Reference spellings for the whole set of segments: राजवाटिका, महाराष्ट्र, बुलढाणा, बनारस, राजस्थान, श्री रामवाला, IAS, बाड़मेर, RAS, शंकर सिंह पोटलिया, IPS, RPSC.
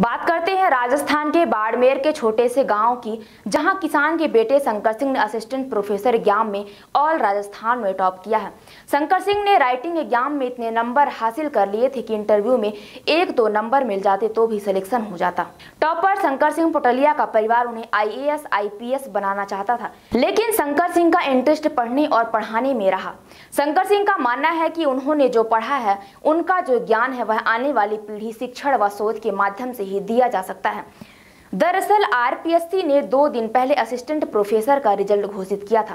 बात करते हैं राजस्थान के बाड़मेर के छोटे से गांव की, जहां किसान के बेटे शंकर सिंह ने असिस्टेंट प्रोफेसर एग्जाम में ऑल राजस्थान में टॉप किया है। शंकर सिंह ने राइटिंग एग्जाम में इतने नंबर हासिल कर लिए थे कि इंटरव्यू में 1-2 नंबर मिल जाते तो भी सिलेक्शन हो जाता। टॉपर शंकर सिंह पोटलिया का परिवार उन्हें IAS IPS बनाना चाहता था, लेकिन शंकर सिंह का इंटरेस्ट पढ़ने और पढ़ाने में रहा। शंकर सिंह का मानना है कि उन्होंने जो पढ़ा है, उनका जो ज्ञान है, वह आने वाली पीढ़ी शिक्षण व शोध के माध्यम से ही दिया जा सकता है। दरअसल RPSC ने 2 दिन पहले असिस्टेंट प्रोफेसर का रिजल्ट घोषित किया था।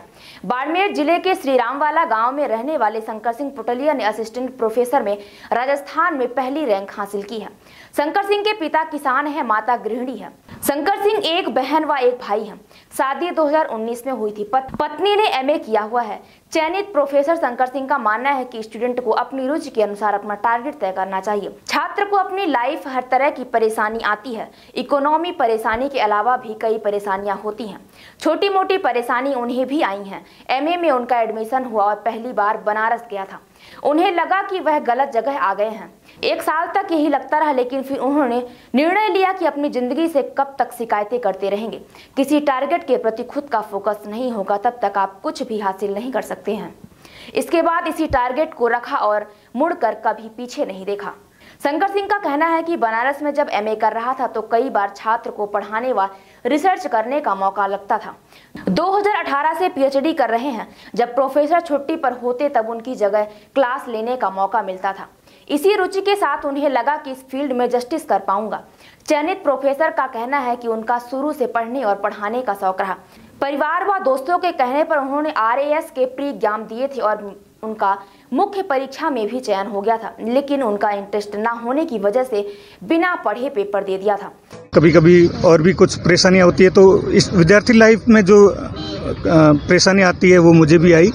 बाड़मेर जिले के श्री रामवाला गांव में रहने वाले शंकर सिंह पोटलिया ने असिस्टेंट प्रोफेसर में राजस्थान में पहली रैंक हासिल की है। शंकर सिंह के पिता किसान हैं, माता गृहिणी है। शंकर सिंह 1 बहन व 1 भाई हैं। शादी 2019 में हुई थी। पत्नी ने MA किया हुआ है। चयनित प्रोफेसर शंकर सिंह का मानना है कि स्टूडेंट को अपनी रुचि के अनुसार अपना टारगेट तय करना चाहिए। छात्र को अपनी लाइफ हर तरह की परेशानी आती है। इकोनॉमी परेशानी के अलावा भी कई परेशानियां होती हैं। छोटी मोटी परेशानी उन्हें भी आई हैं। MA में उनका एडमिशन हुआ और पहली बार बनारस गया था। उन्हें लगा कि वह गलत जगह आ गए हैं। 1 साल तक यही लगता रहा, लेकिन फिर उन्होंने निर्णय लिया कि अपनी जिंदगी से कब तक शिकायतें करते रहेंगे। किसी टारगेट के प्रति खुद का फोकस नहीं होगा तब तक आप कुछ भी हासिल नहीं कर सकते हैं। इसके बाद इसी टारगेट को रखा और मुड़कर कभी पीछे नहीं देखा। शंकर सिंह का कहना है कि बनारस में जब MA कर रहा था तो कई बार छात्र को पढ़ाने व रिसर्च करने का मौका लगता था। 2018 से PhD कर रहे हैं। जब प्रोफेसर छुट्टी पर होते तब उनकी जगह क्लास लेने का मौका मिलता था। इसी रुचि के साथ उन्हें लगा कि इस फील्ड में जस्टिस कर पाऊंगा। चयनित प्रोफेसर का कहना है कि उनका शुरू से पढ़ने और पढ़ाने का शौक रहा। परिवार व दोस्तों के कहने पर उन्होंने RAS के प्री एग्जाम दिए थे और उनका मुख्य परीक्षा में भी चयन हो गया था, लेकिन उनका इंटरेस्ट ना होने की वजह से बिना पढ़े पेपर दे दिया था। कभी कभी और भी कुछ परेशानियां होती है, तो इस विद्यार्थी लाइफ में जो परेशानी आती है वो मुझे भी आई।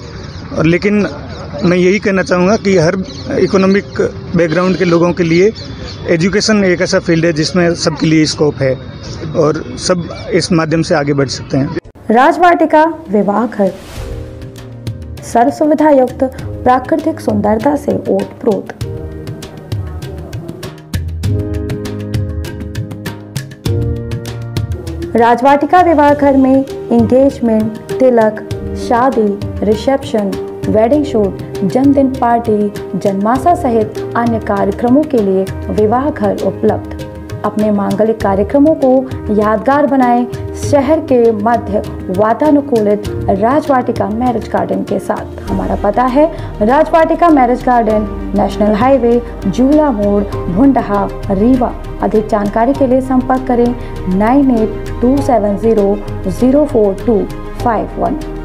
और लेकिन मैं यही कहना चाहूँगा कि हर इकोनॉमिक बैकग्राउंड के लोगों के लिए एजुकेशन एक ऐसा फील्ड है जिसमें सबके लिए स्कोप है और सब इस माध्यम से आगे बढ़ सकते हैं। राजवाटिका विवाह घर सर्व सुविधा युक्त प्राकृतिक सुंदरता से ओतप्रोत। राजवाटिका विवाह घर में एंगेजमेंट, तिलक, शादी, रिसेप्शन, वेडिंग शूट, जन्मदिन पार्टी, जन्माशा सहित अन्य कार्यक्रमों के लिए विवाह घर उपलब्ध। अपने मांगलिक कार्यक्रमों को यादगार बनाएं शहर के मध्य वातानुकूलित राजवाटिका मैरिज गार्डन के साथ। हमारा पता है राजवाटिका marriage garden, national highway, Jula मोड़, भुंडहा, रीवा। अधिक जानकारी के लिए संपर्क करें 9827004251।